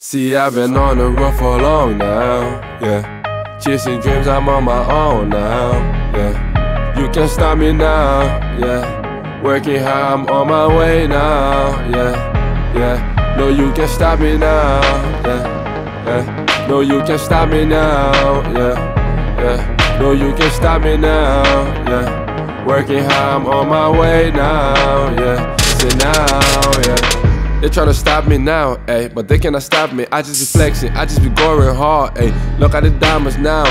See, I've been on the run for long now, yeah. Chasing dreams, I'm on my own now, yeah. You can't stop me now, yeah. Working hard, I'm on my way now, yeah, yeah. No, you can't stop me now, yeah, yeah. No, you can't stop me now, yeah, yeah. No, you can't stop me now, yeah. Working hard, I'm on my way now, yeah. Say now, yeah. They tryna stop me now, ayy, but they cannot stop me. I just be flexing, I just be going hard, ayy. Look at the diamonds now,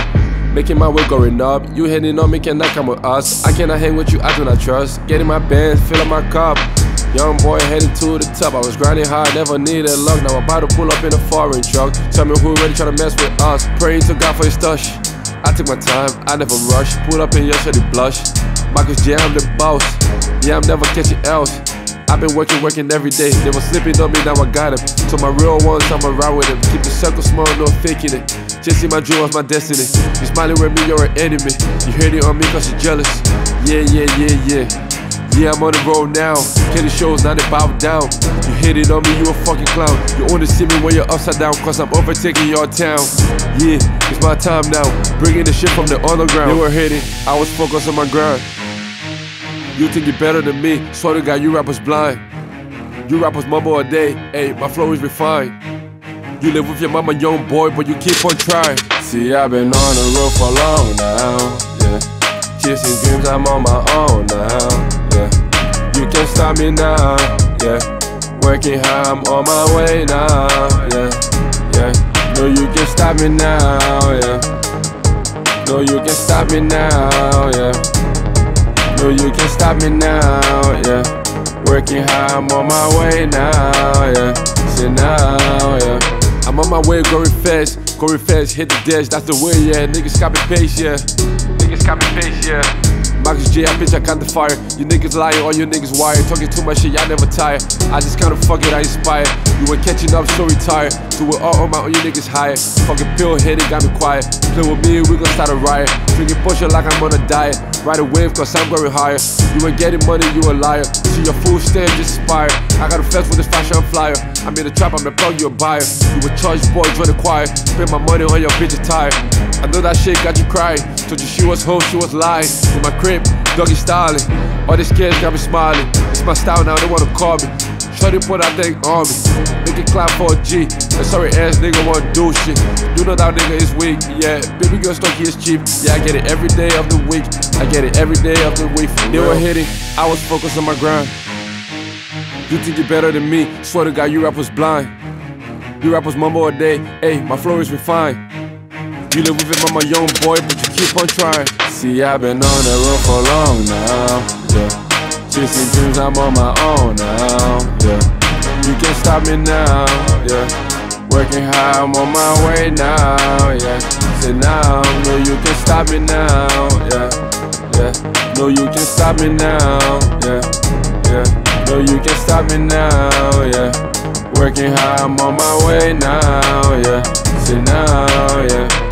making my way going up. You hitting on me, cannot come with us. I cannot hang with you, I do not trust. Getting my bands, filling my cup. Young boy headed to the top. I was grinding hard, never needed luck. Now I'm about to pull up in a foreign truck. Tell me who really tryna mess with us. Praying to God for his touch. I took my time, I never rush. Pull up in your city blush. Marcus, yeah, I'm the boss. Yeah, I'm never catching else. I've been working every day. They were slipping on me, now I got 'em. To my real ones, I'ma ride with them. Keep the circle small, no faking it. Chasing my dreams, my destiny. You smiling with me, you're an enemy. You hating on me cause you're jealous. Yeah, I'm on the road now. Killing shows, now they bow down. You hating on me, you a fucking clown. You only see me when you're upside down, cause I'm overtaking your town. Yeah, it's my time now. Bringing the shit from the underground. They were hating, I was focused on my grind. You think you're better than me, swear to God, you rappers blind. You rappers mumble a day, ayy, my flow is refined. You live with your mama, young boy, but you keep on trying. See, I've been on the road for long now, yeah. Chasing dreams, I'm on my own now, yeah. You can't stop me now, yeah. Working hard, I'm on my way now, yeah, yeah. No, you can't stop me now, yeah. No, you can't stop me now, yeah. No, you can't stop me now, yeah. Working hard, I'm on my way now, yeah. Say now, yeah. I'm on my way, going fast, hit the dash, that's the way, yeah. Niggas copy paste, yeah. Marcus J, I bitch, I count the fire. You niggas lying, all you niggas wired. Talking too much shit, y'all never tired. I just kinda fuck it, I inspire. You were catching up, so retired. Do it all on my own, you niggas hired. Fucking pill hit it, got me quiet. Play with me, we gon' start a riot. Drinking potion like I'm on a diet. Ride a wave, cause I'm going higher. You ain't getting money, you a liar. See your food stand, just inspired. I gotta flex with this fashion flyer. I'm in the trap, I'm the plug, you a buyer. You a charge boy, join the choir. Spend my money on your bitch attire. I know that shit got you crying. Told you she was hoe, she was lying. In my crib, doggy styling. All these kids got me smiling. It's my style now, they wanna call me. Shorty put that thing on me. Make it clap for a G. That sorry ass nigga wanna do shit. You know that nigga is weak, yeah. Baby girl stocky is cheap. Yeah, I get it every day of the week. They were hitting, I was focused on my grind. You think you're better than me, swear to God, you rappers blind. You rappers mumble a day, ayy, my flow is refined. You live with it, my young boy, but you keep on trying. See, I've been on the road for long now, yeah. Chasing dreams, I'm on my own now, yeah. You can't stop me now, yeah. Working hard, I'm on my way now, yeah. Say now, no, you can't stop me now, yeah. Yeah. No, you can't stop me now, yeah, yeah. No, you can't stop me now, yeah. Working hard, I'm on my way now, yeah. Say now, yeah.